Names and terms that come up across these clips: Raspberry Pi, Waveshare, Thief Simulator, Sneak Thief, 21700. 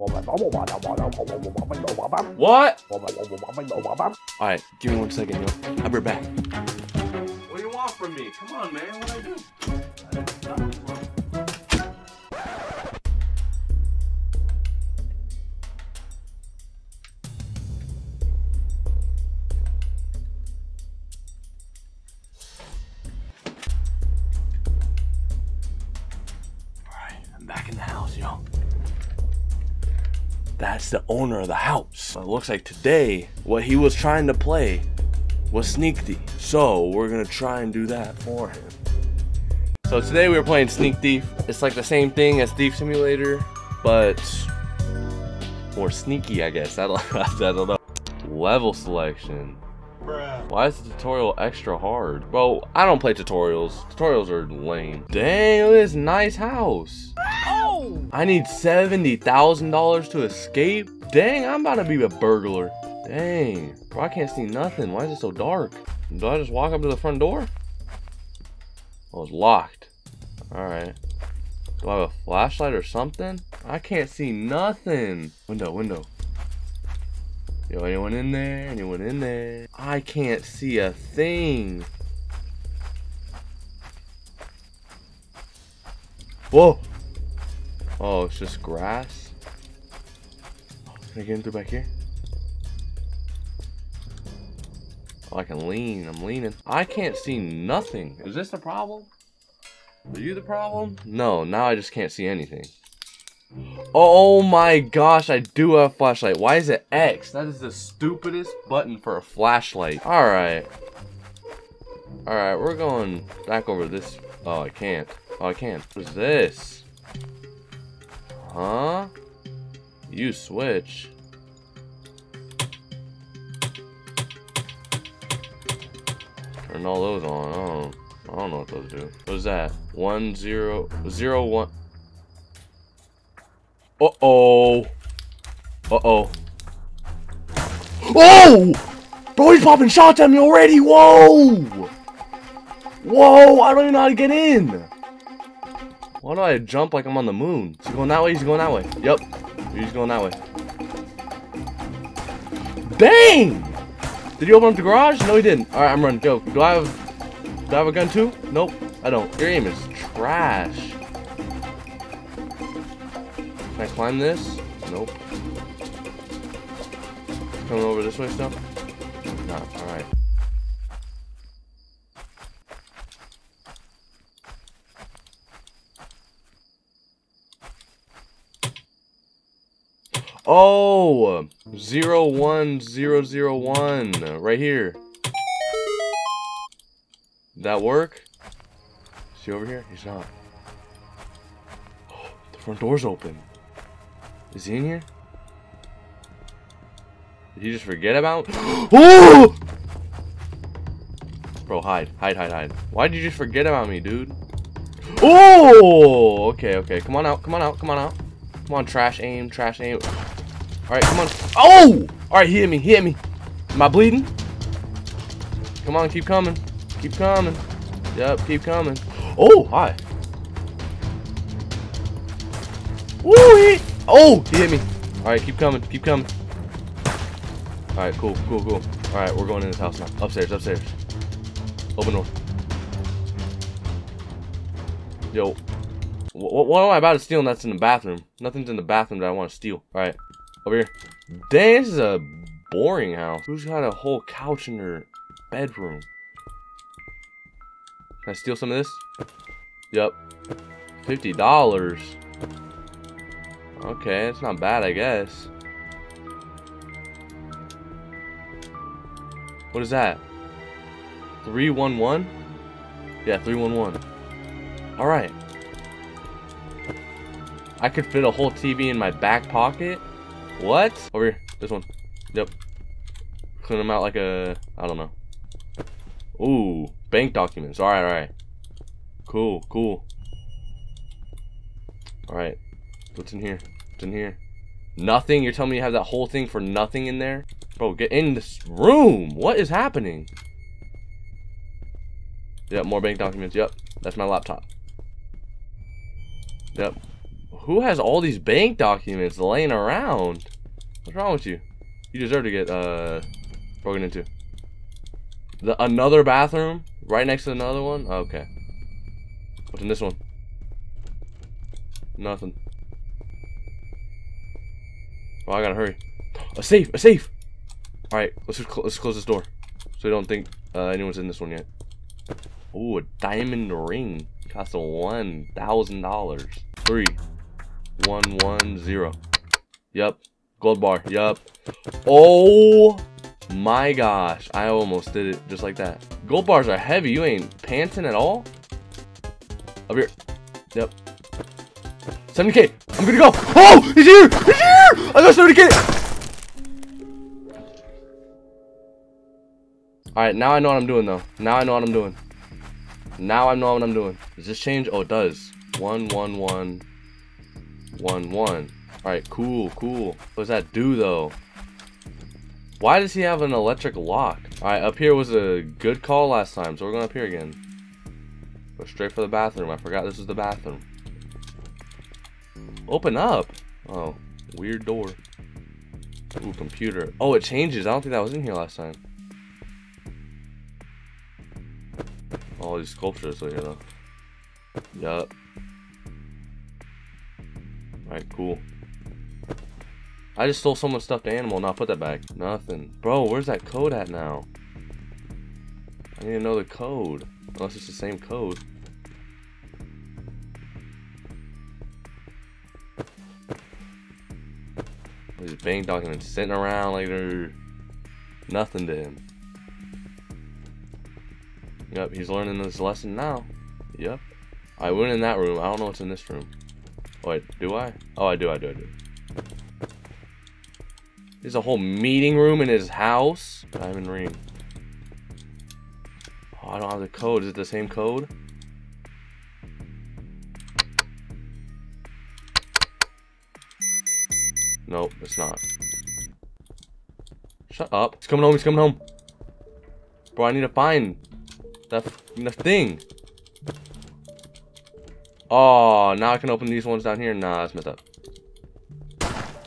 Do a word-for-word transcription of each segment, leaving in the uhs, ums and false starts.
What? Alright, give me one second, yo. I'll be back. What do you want from me? Come on, man. What do I do? I don't stop. That's the owner of the house. It looks like today, what he was trying to play was Sneak Thief. So we're gonna try and do that for him. So today we were playing Sneak Thief. It's like the same thing as Thief Simulator, but more sneaky, I guess. I don't, I don't know. Level selection. Bruh. Why is the tutorial extra hard? Bro, I don't play tutorials. Tutorials are lame. Dang, look at this nice house. I need seventy thousand dollars to escape? Dang, I'm about to be a burglar. Dang, bro, I can't see nothing. Why is it so dark? Do I just walk up to the front door? Oh, it's locked. All right. Do I have a flashlight or something? I can't see nothing. Window, window. Yo, anyone in there? Anyone in there? I can't see a thing. Whoa. Oh, it's just grass. Can I get in through back here? Oh, I can lean. I'm leaning. I can't see nothing. Is this the problem? Are you the problem? No, now I just can't see anything. Oh my gosh, I do have a flashlight. Why is it X? That is the stupidest button for a flashlight. Alright. Alright, we're going back over this. Oh, I can't. Oh, I can't. What is this? Huh? You switch. Turn all those on. I don't, I don't know what those do. What is that? One, zero, zero, one. Uh-oh. Uh-oh. Oh! Bro, he's popping shots at me already. Whoa! Whoa, I don't even know how to get in. Why do I jump like I'm on the moon? Is he going that way? He's going that way. Yep. He's going that way. Dang! Did he open up the garage? No, he didn't. Alright, I'm running. Yo, do I have do I have a gun too? Nope. I don't. Your aim is trash. Can I climb this? Nope. Coming over this way still? No, alright. Oh, zero one zero zero one, right here. Did that work? Is he over here? He's not. Oh, the front door's open. Is he in here? Did he just forget about? Oh! Bro, hide, hide, hide, hide. Why did you just forget about me, dude? Oh, okay, okay. Come on out. Come on out. Come on out. Come on, trash aim, trash aim. Alright, come on. Oh! Alright, he hit me, he hit me. Am I bleeding? Come on, keep coming. Keep coming. Yep, keep coming. Oh, hi. Woo! He, oh, he hit me. Alright, keep coming, keep coming. Alright, cool, cool, cool. Alright, we're going in this house now. Upstairs, upstairs. Open door. Yo. What, what am I about to steal that's in the bathroom? Nothing's in the bathroom that I want to steal. Alright. Over here. Dang, this is a boring house. Who's got a whole couch in their bedroom? Can I steal some of this? Yep. fifty dollars. Okay, it's not bad, I guess. What is that? three one one? Yeah, three one one. Alright. I could fit a whole T V in my back pocket. What? Over here, this one. Yep. Clean them out like a, I don't know. Ooh, bank documents. All right, all right. Cool, cool. All right, what's in here? What's in here? Nothing? You're telling me you have that whole thing for nothing in there? Bro, get in this room. What is happening? Yep, more bank documents. Yep, that's my laptop. Yep. Who has all these bank documents laying around? What's wrong with you? You deserve to get uh broken into. The another bathroom right next to another one. Okay. What's in this one? Nothing. Well, I gotta hurry. A safe, a safe. All right, let's just cl let's close this door, so we don't think uh, anyone's in this one yet. Ooh, a diamond ring. Cost one thousand dollars. Three, one, one, zero. Yep. Gold bar. Yep. Oh my gosh! I almost did it just like that. Gold bars are heavy. You ain't panting at all. Up here. Yep. seventy K. I'm gonna go. Oh, he's here. He's here. I got seventy K. All right, now I know what I'm doing though. Now I know what I'm doing. Now I know what I'm doing. Does this change? Oh, it does. One, one, one, one, one. All right, cool, cool. What does that do though? Why does he have an electric lock? All right, up here was a good call last time, so we're going up here again. Go straight for the bathroom. I forgot this was the bathroom. Open up. Oh, weird door. Ooh, computer. Oh, it changes. I don't think that was in here last time. All these sculptures are here though. Yup. Alright, cool. I just stole someone's stuffed animal. Now put that back. Nothing. Bro, where's that code at now? I need to know the code. Unless it's the same code. These bank documents sitting around like they're nothing to him. Yep, he's learning this lesson now. Yep. I went in that room. I don't know what's in this room. Wait, do I? Oh, I do, I do, I do. There's a whole meeting room in his house. Diamond ring. Oh, I don't have the code. Is it the same code? Nope, it's not. Shut up. He's coming home, he's coming home. Bro, I need to find that thing. Oh, now I can open these ones down here. Nah, that's messed up.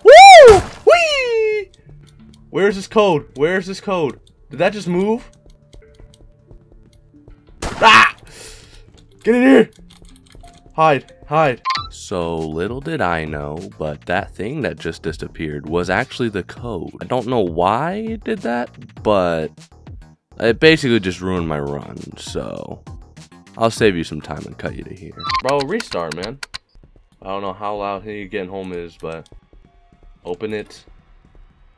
Woo! Whee! Where's this code? Where's this code? Did that just move? Ah! Get in here! Hide, hide. So little did I know, but that thing that just disappeared was actually the code. I don't know why it did that, but it basically just ruined my run, so I'll save you some time and cut you to here. Bro, restart, man. I don't know how loud he getting home is, but open it.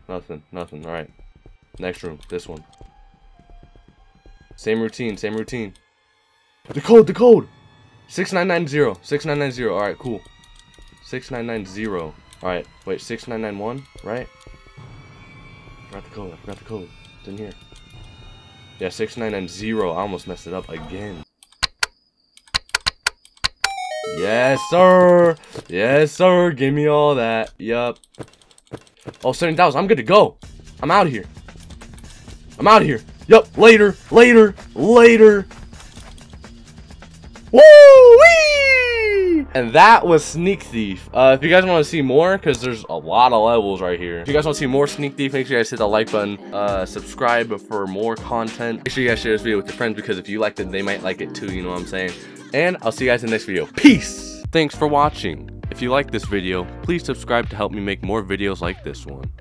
Nothing, nothing. All right. Next room, this one. Same routine, same routine. The code, the code. six nine nine zero, six nine nine zero. All right, cool. six nine nine zero. All right, wait, six nine nine one, right? I forgot the code, I forgot the code. It's in here. Yeah, six nine nine zero. I almost messed it up again. Yes, sir. Yes, sir. Give me all that. Yup. Oh, seventy thousand. I'm good to go. I'm out of here. I'm out of here. Yup. Later. Later. Later. Woo-wee! And that was Sneak Thief. Uh, if you guys want to see more, because there's a lot of levels right here. If you guys want to see more Sneak Thief, make sure you guys hit the like button. Uh, subscribe for more content. Make sure you guys share this video with your friends, because if you liked it, they might like it too. You know what I'm saying? And I'll see you guys in the next video. Peace! Thanks for watching. If you like this video, please subscribe to help me make more videos like this one.